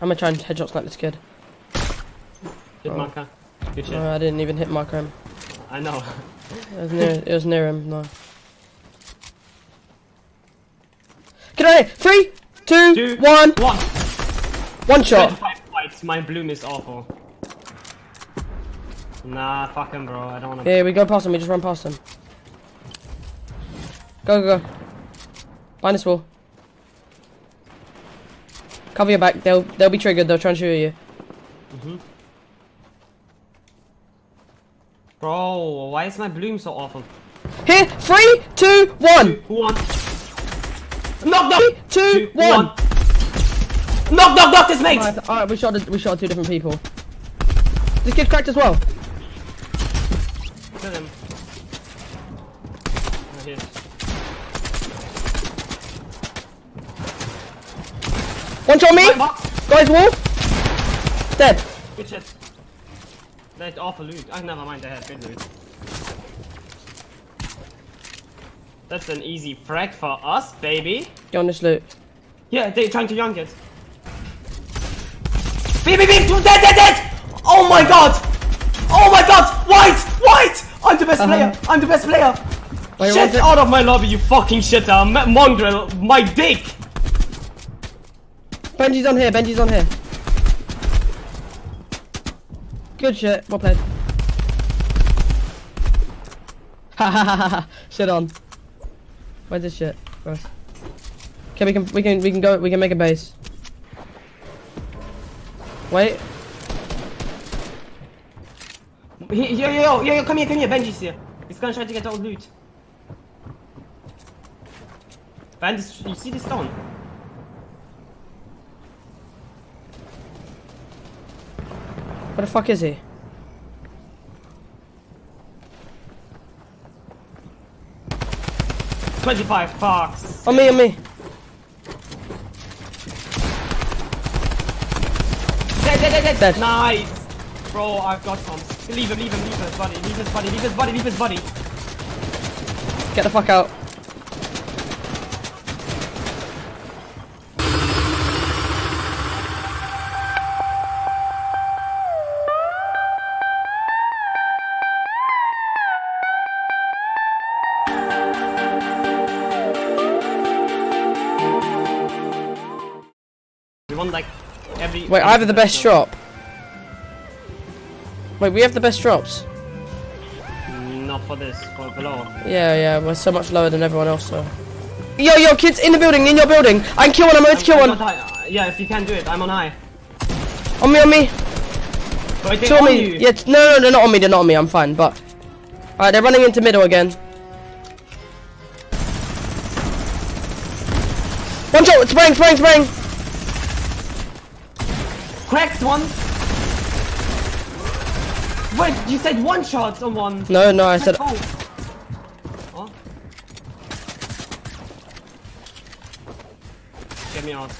I'm gonna try and headshot snipe this kid. Hit marker. Good shit. No, I didn't even hit marker him. I know. it was near him, no. Get out of here! 3, 2, 1! One shot! My bloom is awful. Nah, fuck him, bro. I don't wanna. Yeah, we go past him, we just run past him. Go, go, go. Behind this wall. Cover your back, they'll be triggered, they'll try and shoot you. Bro, why is my bloom so awful? Here! 3, 2, 1! 1! Knock, knock! 2, 1! Knock, knock, knock this mate! Alright, we shot two different people. This kid cracked as well. Kill him. Oh, here. One shot on me! Guys, wall! Dead! Good shit. That's awful loot. Oh, never mind, I had good loot. That's an easy frag for us, baby. Get on this loot. Yeah, they're trying to young it. Beep, beep, beep! Dead, dead, dead! Oh my god! Oh my god! White! White! I'm the best player! I'm the best player! Wait, shit out of my lobby, you fucking shitter! Mongraal, my dick! Benji's on here, Benji's on here. Good shit, well played. Ha ha ha ha ha! Shit on. Where's this shit? Gross. Okay, we can make a base. Wait. Yo, come here, Benji's here. He's gonna try to get all loot. Benji's, you see this stone? Where the fuck is he? $25. On me, on me. Dead. Nice. Bro, I've got some. Leave him, leave his body. Get the fuck out. Like every wait, I have the best shop. Wait, we have the best drops. Not for this, for below. Yeah, we're so much lower than everyone else, so. Yo, kids in the building, in your building. I can kill one, I'm going to kill one. Yeah, if you can do it, I'm on high. On me. Wait, two on me. Yeah, no, they're not on me, I'm fine, but. Alright, they're running into middle again. One shot, spraying. Cracked one! Wait, you said one shot on one! No, I said. Oh. Get me out.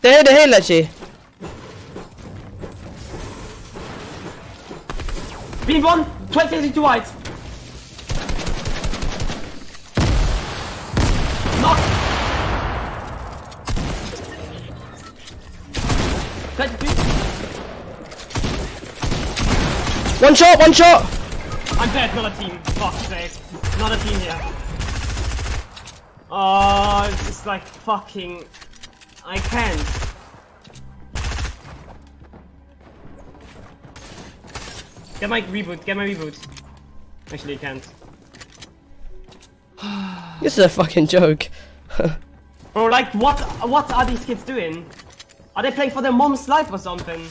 They're here, Letshe. Beam one, 20 to white. One shot! I'm dead, not a team. Fuck's sake. Not a team here. Oh, it's just like fucking. I can't. Get my reboot. Actually, you can't. This is a fucking joke. Bro, like, what are these kids doing? Are they playing for their mom's life or something?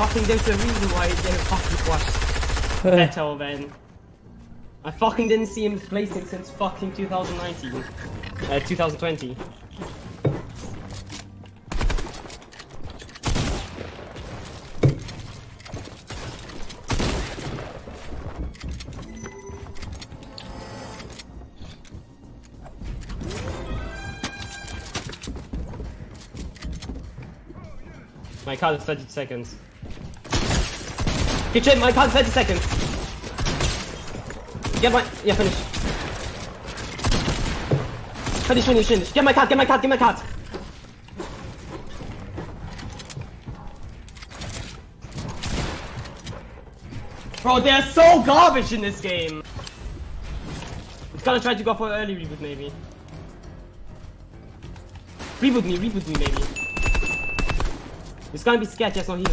Fucking there's a reason why they fucking watched Beto then. I fucking didn't see him placing since fucking 2019. 2020. My card is 30 seconds. Kitchen, my card is 30 seconds. Get my... Yeah, finish. Finish. Get my card, get my card. Bro, they're so garbage in this game. It's gonna try to go for early reboot, maybe. Reboot me, maybe. It's gonna be scared, there's no heals.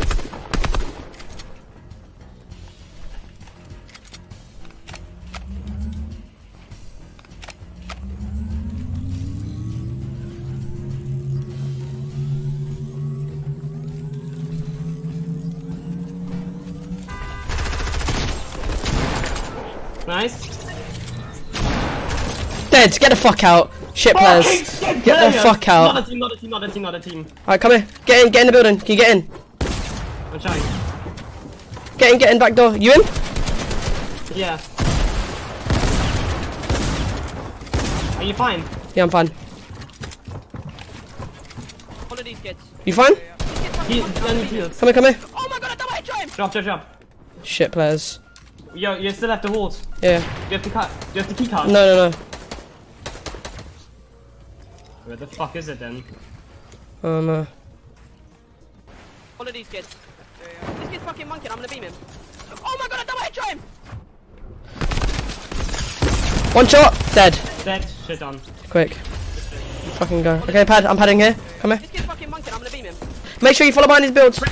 Nice. Dead, get the fuck out. Shit players. Get the fuck out. Not a team. Alright, come here. Get in the building. Can you get in? I'm trying. Get in, back door. You in? Yeah. Are you fine? Yeah, I'm fine. All of these kids. You fine? Yeah. Come here. Oh my god, I double hit him! Drop. Shit players. Yo, you still have to hold. Yeah. Do you have to key card? No. Where the fuck is it then? Oh no. All of these kids. Yeah. This kid's fucking monkey, I'm gonna beam him. Oh my god, I double hit him! One shot, dead. Shit on. Quick. Fucking go. Okay, pad, I'm padding here. Come here. This kid's fucking monkey, I'm gonna beam him. Make sure you follow behind his builds.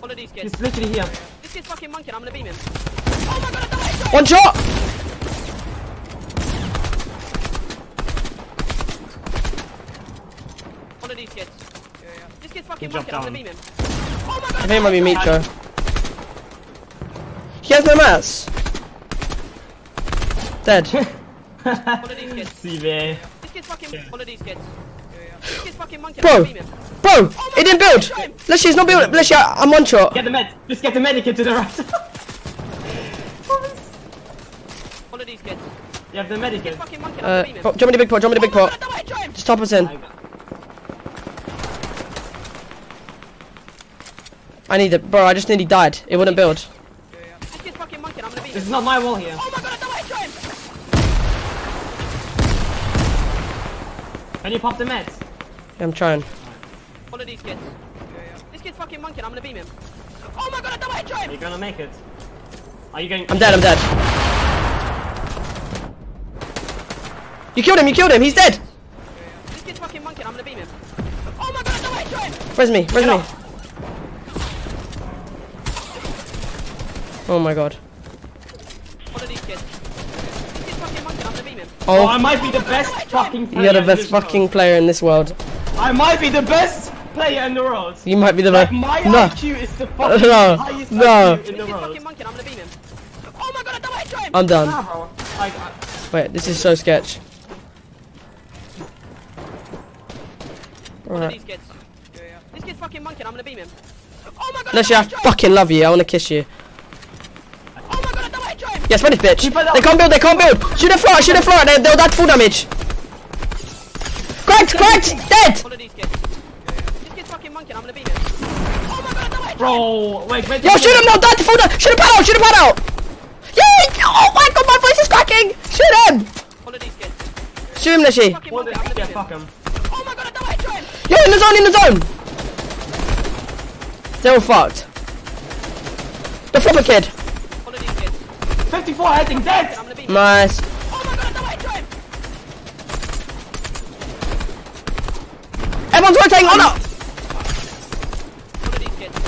All of these kids. He's literally here. This kid's fucking monkey, I'm gonna beam him. Oh my god, I double hit him! One shot! Kids. Yeah. This kid's fucking monkey, I'm gonna beam him. Oh my god! I think it might be Mitro. He has no mats! Dead. All of these kids. This kid's fucking. Yeah. This kid's fucking monkey, I'm gonna beam him. Bro! Oh it didn't build! Letshe's not building. Letshe, I'm one shot. Get the med. Just get the medikit to the right. All of these kids. You have the medikit. Jump in the big pot, Just top us in. I need it, bro. I just nearly died. It wouldn't build. This is not my wall here. Oh my god, I double hit him! Can you pop the meds? Yeah, I'm trying. All of these kids. Yeah. This kid's fucking monkey, I'm gonna beam him. Oh my god, I double hit him! You're gonna make it. Are you going? I'm dead. You killed him. He's dead. Yeah. This kid's fucking monkey, I'm gonna beam him. Oh my god, I double hit him! Where's me? Oh my god. Oh, I might be the best fucking player. You're the best fucking player in this world. I might be the best player in the world. You might be the best. My IQ is the fucking highest IQ in the world. Oh my god, I double hit him! I'm done. Wait, this is so sketch. Alright. This kid's fucking monkey, I'm gonna beam him. Oh my god, Letshe, I fucking love you. I wanna kiss you. Yes, finish, bitch. They can't build. Shoot the floor. They'll do full damage. Cracked. Dead. Bro, wait. Yo, shoot him. No, die to full damage. Shoot the pad out. Yeah. Oh my god, my voice is cracking. Shoot him. Shoot him, Letshe. Yeah, fuck him. Oh my god, I double hit him. Yo, in the zone. They're all fucked. The flopper kid. 54 heading dead! Nice. Oh my god, I double hit him! Everyone's rotating on up!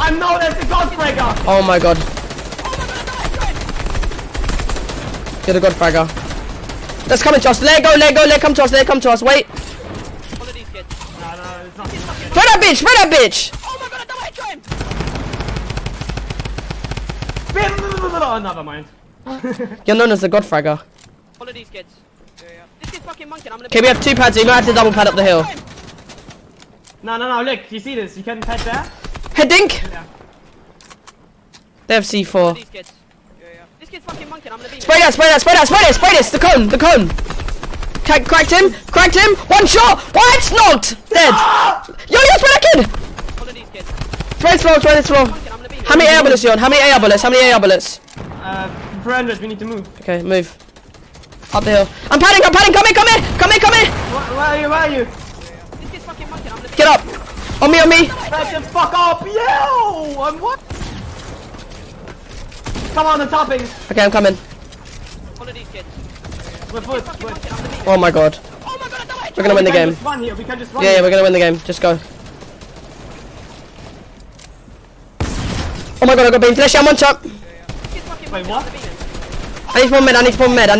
I'm known as the Godfragger! Oh my god. You're the Godfragger. Let's come into us. Let it come to us. Wait. Spread that bitch! Oh my god, I double hit him! Oh, never mind. You're known as the Godfragger. All of these kids. Yeah. This kid's fucking monkey, I'm gonna... Okay, we have two pads, so you might have to double pad up the hill. No, look, you see this? You can pad there? Head dink! Yeah. They have C4. All of these kids. Yeah. This kid's fucking monkey, I'm gonna beat him. Spray this! The cone! Cracked him! One shot! Why it's not? Dead! Yo, spray that kid! All of these kids. 12, 12, 12. How many air bullets are you on? How many air bullets? 400, we need to move. Okay, move. Up the hill. I'm padding, come in! Where are you? This kid's fucking monkey, I'm gonna get up! On me! Shut the fuck up, yo! I'm what? Come on, the toppings! Okay, I'm coming. One of these kids. We're Oh my god, we're gonna win the game. Yeah, we're gonna win the game, just go. Oh my god, I got beamed. Letshe, I'm on top. Wait, what? I need to pop a med.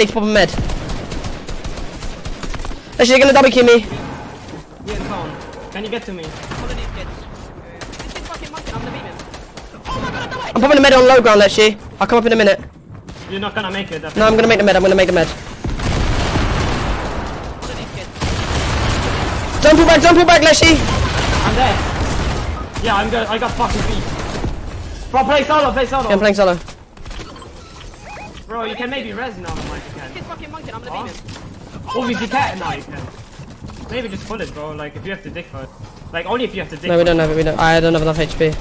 Letshe, you're gonna double kill me. Yeah, come on. Can you get to me? I'm popping a med on low ground, Letshe. I'll come up in a minute. You're not gonna make it. Definitely. No, I'm gonna make the med. Don't pull back, Letshe. I'm dead. Yeah, I got fucking beat. Bro, play solo. Yeah, I'm playing solo. Bro, you can maybe res now, Mike. Obviously, cat now you can. Maybe just pull it, bro. Like, if you have to dick for it. Like, only if you have to dick. No, we don't have it. I don't have enough HP.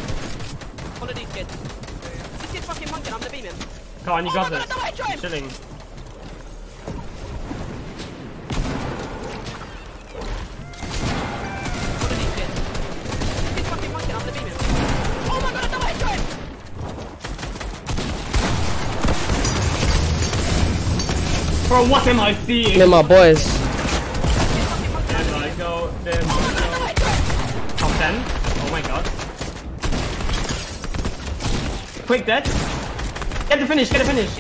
One of these kids. This kid's fucking monkey. I'm gonna beam him. Come on, you got this. I'm chilling. Bro, what am I seeing? They're my boys. There I go. Top 10. Oh my god. Quick, dead. Get the finish. Get a mess.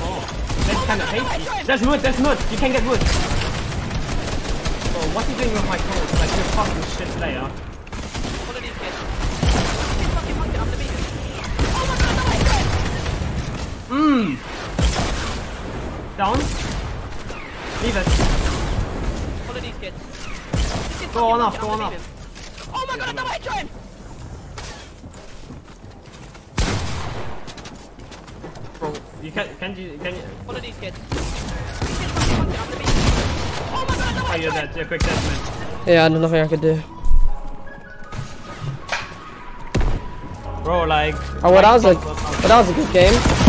Oh, that's kind of hasty. There's wood. You can get wood. Bro, what are you doing with my clothes? Like, you're a fucking shit player. Down. Leave it. All of these kids. Go on up. Oh my god, I joined! Bro, can you? All of these kids. Oh my god, I joined! Oh, you're dead. You're quick death, man. Yeah, there's nothing I could do. Bro, like... Oh, well, that was a good game.